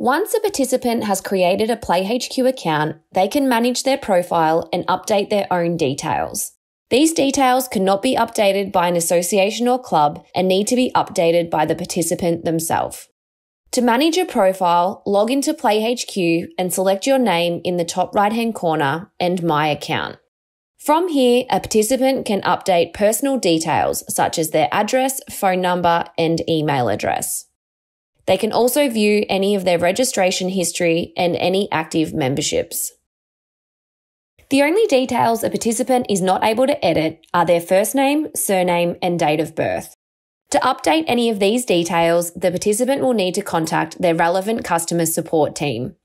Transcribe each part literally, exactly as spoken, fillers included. Once a participant has created a PlayHQ account, they can manage their profile and update their own details. These details cannot be updated by an association or club and need to be updated by the participant themselves. To manage your profile, log into PlayHQ and select your name in the top right-hand corner and My Account. From here, a participant can update personal details such as their address, phone number, and email address. They can also view any of their registration history and any active memberships. The only details a participant is not able to edit are their first name, surname, and date of birth. To update any of these details, the participant will need to contact their relevant customer support team.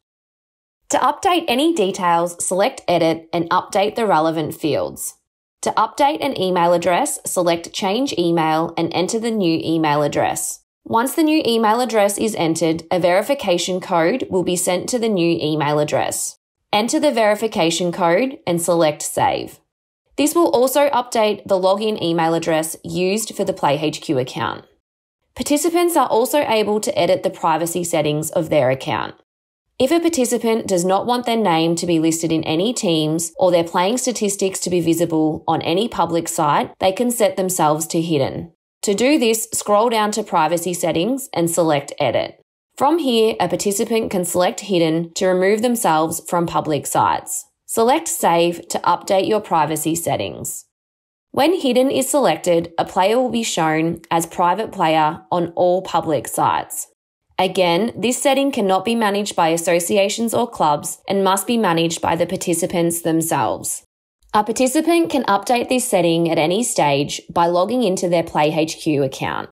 To update any details, select Edit and update the relevant fields. To update an email address, select Change Email and enter the new email address. Once the new email address is entered, a verification code will be sent to the new email address. Enter the verification code and select Save. This will also update the login email address used for the PlayHQ account. Participants are also able to edit the privacy settings of their account. If a participant does not want their name to be listed in any teams or their playing statistics to be visible on any public site, they can set themselves to Hidden. To do this, scroll down to Privacy Settings and select Edit. From here, a participant can select Hidden to remove themselves from public sites. Select Save to update your privacy settings. When Hidden is selected, a player will be shown as Private Player on all public sites. Again, this setting cannot be managed by associations or clubs and must be managed by the participants themselves. A participant can update this setting at any stage by logging into their PlayHQ account.